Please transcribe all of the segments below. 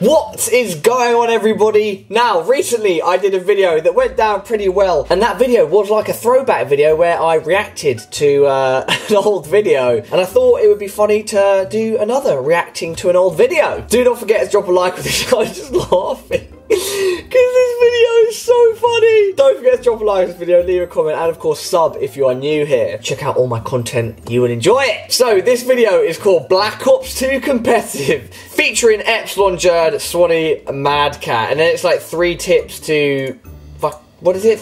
What is going on, everybody? Now, recently I did a video that went down pretty well, and that video was like a throwback video where I reacted to an old video, and I thought it would be funny to do another reacting to an old video. Do not forget to drop a like with this. I'm just laughing because this video is so funny. Don't forget to drop a like on this video, leave a comment, and of course sub if you are new here. Check out all my content, you will enjoy it. So this video is called Black Ops 2 Competitive, featuring Epsilon Jerd, Swanny, Mad Cat, and then it's like three tips to benefit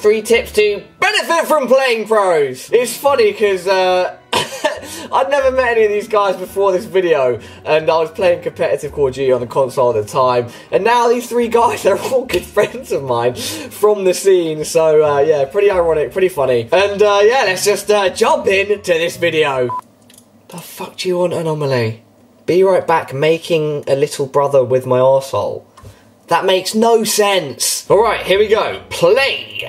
from playing pros. It's funny because I'd never met any of these guys before this video, and I was playing competitive Call of Duty on the console at the time, and now these three guys, they're all good friends of mine from the scene, so yeah, pretty ironic, pretty funny, and yeah, let's just jump in to this video. The fuck do you want, Anomaly? Be right back making a little brother with my arsehole. That makes no sense. Alright, here we go. Play!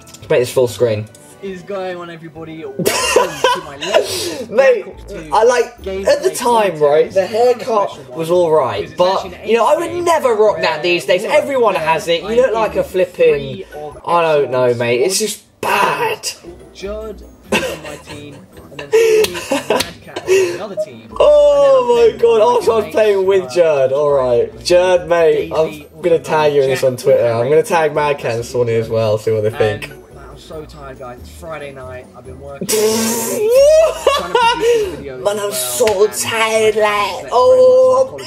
Let's make this full screen. Is going on, everybody? Welcome to my latest Mate, I like at the time, right? The haircut was all right, but you know, I would never rock that these days. Everyone has it. You look like a flipping. I don't know, mate. It's just bad. Judd on my team, and then Mad Cat on another team. Oh my god! Also, I was playing with Judd. All right, Judd, mate. I'm gonna tag you in this on Twitter. I'm gonna tag Mad Cat and Swanny as well. See what they think. So tired, guys. It's Friday night. I've been working. Man, I'm so tired. Like, oh,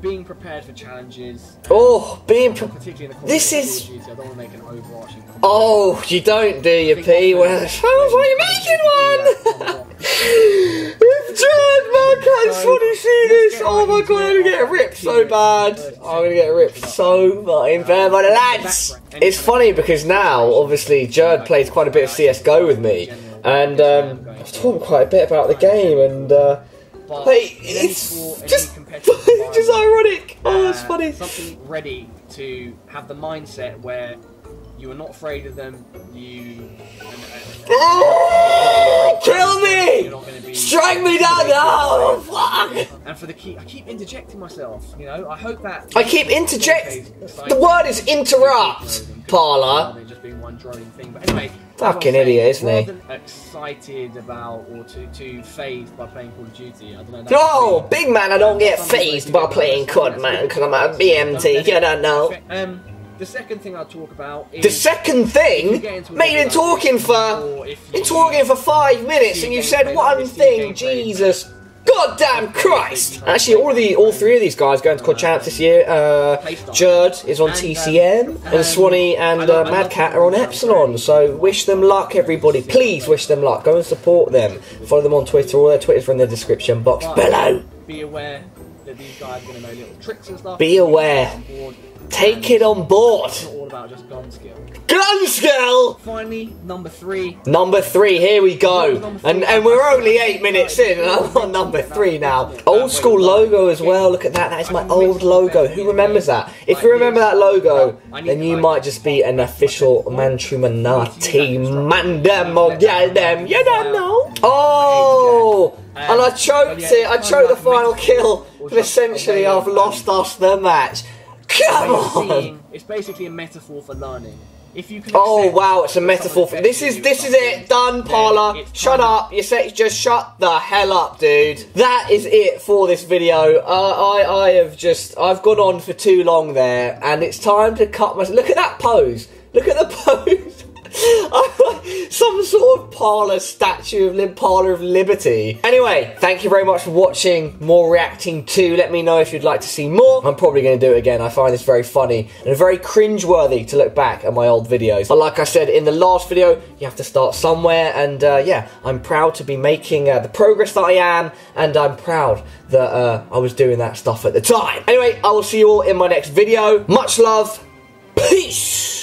being prepared for challenges. Oh, being prepared. This is. I don't want to make an overarching. Oh, you don't, do you, P? Well, it sounds like you're making one. It's Judd, man. Can't Swanny see this? Oh my god, I'm gonna get ripped so bad. I'm gonna get ripped so fucking bad by the lads. It's funny because now, obviously, Judd plays quite a bit of CSGO with me, and I've talked quite a bit about the game, and like, it's just, ironic. Oh, it's funny. Something ready to have the mindset where you are not afraid of them. You. Kill me! Strike me down! No! Fuck! And for the key, I keep interjecting myself, you know? I hope that. I keep interject. The word is interrupt, Pala. Fucking idiot, isn't he? Excited about or too phased by playing Call of Duty. I don't know. Oh, big man, I don't get phased by playing COD, man, because I'm a BMT. You don't know. The second thing I'll talk about is... The second thing? Mate, you've been talking for 5 minutes and you said one thing, Jesus. Goddamn Christ! Actually, all three of these guys are going to COD Champs this year. Judd is on TCM, and Swanny and Mad Cat are on Epsilon. So wish them luck, everybody. Please wish them luck. Go and support them. Follow them on Twitter. All their Twitters are in the description box below. Be aware that these guys are going to know little tricks and stuff. Be aware. Take it on board. It's not all about just gun skill. Gun skill! Finally, number three. Number three, here we go. And we're only 8 minutes in, and I'm on number three now. Old school logo as well, look at that. That is my old logo. Who remembers that? If you remember that logo, then you might just be an official Mantrumanati. Mandem, yeah, them. You don't know. Oh! And I choked it. I choked the final kill. And essentially, I've lost us the match. Come on! It's basically a metaphor for learning. If you can. Oh wow, it's a metaphor for this is it. Done, Parla. Shut up. You said just shut the hell up, dude. That is it for this video. I've gone on for too long there, and it's time to cut my. Look at that pose. Look at the pose. Some sort of Parla statue of Parla of Liberty. Anyway, thank you very much for watching. More reacting to. Let me know if you'd like to see more. I'm probably going to do it again. I find this very funny and very cringeworthy to look back at my old videos. But like I said in the last video, you have to start somewhere. And yeah, I'm proud to be making the progress that I am, and I'm proud that I was doing that stuff at the time. Anyway, I will see you all in my next video. Much love. Peace.